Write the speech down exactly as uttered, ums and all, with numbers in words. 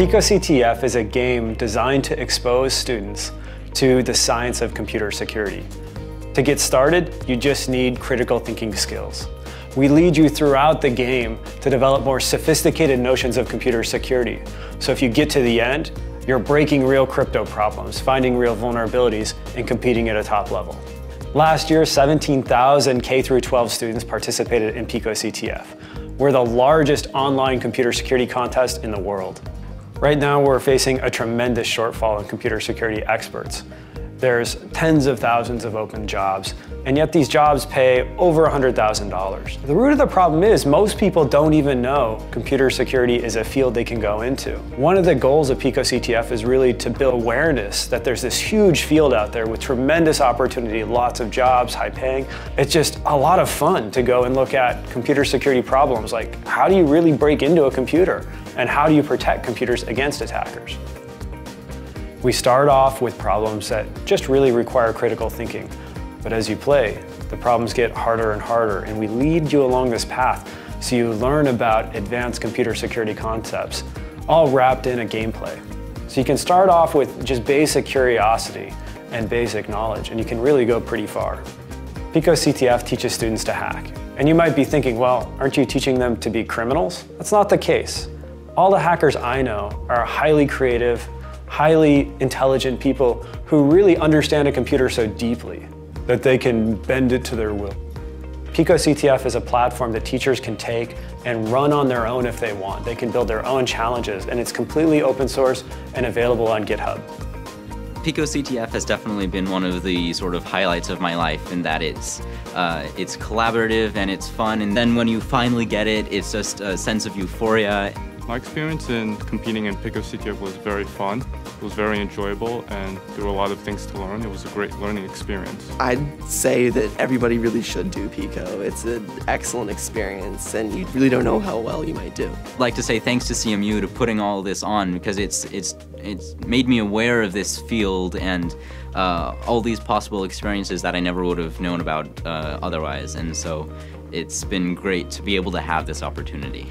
PicoCTF is a game designed to expose students to the science of computer security. To get started, you just need critical thinking skills. We lead you throughout the game to develop more sophisticated notions of computer security. So if you get to the end, you're breaking real crypto problems, finding real vulnerabilities, and competing at a top level. Last year, seventeen thousand K through twelve students participated in PicoCTF. We're the largest online computer security contest in the world. Right now, we're facing a tremendous shortfall in computer security experts. There's tens of thousands of open jobs, and yet these jobs pay over one hundred thousand dollars. The root of the problem is most people don't even know computer security is a field they can go into. One of the goals of PicoCTF is really to build awareness that there's this huge field out there with tremendous opportunity, lots of jobs, high paying. It's just a lot of fun to go and look at computer security problems, like how do you really break into a computer? And how do you protect computers against attackers? We start off with problems that just really require critical thinking. But as you play, the problems get harder and harder, and we lead you along this path so you learn about advanced computer security concepts, all wrapped in a gameplay. So you can start off with just basic curiosity and basic knowledge, and you can really go pretty far. PicoCTF teaches students to hack. And you might be thinking, well, aren't you teaching them to be criminals? That's not the case. All the hackers I know are highly creative, highly intelligent people who really understand a computer so deeply that they can bend it to their will. PicoCTF is a platform that teachers can take and run on their own if they want. They can build their own challenges, and it's completely open source and available on GitHub. PicoCTF has definitely been one of the sort of highlights of my life, in that it's uh, it's collaborative and it's fun, and then when you finally get it, it's just a sense of euphoria. My experience in competing in PicoCTF was very fun. It was very enjoyable, and there were a lot of things to learn. It was a great learning experience. I'd say that everybody really should do Pico. It's an excellent experience, and you really don't know how well you might do. I'd like to say thanks to C M U to putting all this on, because it's it's it's made me aware of this field and uh, all these possible experiences that I never would have known about uh, otherwise. And so, it's been great to be able to have this opportunity.